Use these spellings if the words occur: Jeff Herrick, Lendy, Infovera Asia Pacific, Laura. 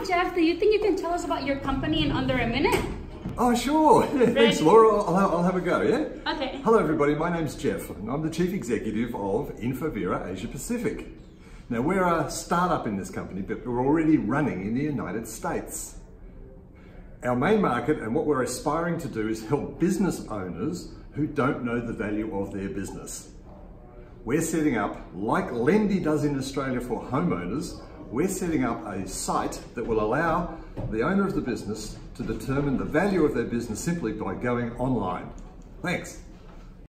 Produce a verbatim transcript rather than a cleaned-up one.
Hi, Jeff. Do you think you can tell us about your company in under a minute? Oh, sure. Ready? Thanks, Laura. I'll, I'll have a go, yeah? Okay. Hello, everybody. My name's Jeff, and I'm the Chief Executive of Infovera Asia Pacific. Now, we're a startup in this company, but we're already running in the United States. Our main market and what we're aspiring to do is help business owners who don't know the value of their business. We're setting up, like Lendy does in Australia for homeowners, we're setting up a site that will allow the owner of the business to determine the value of their business simply by going online. Thanks.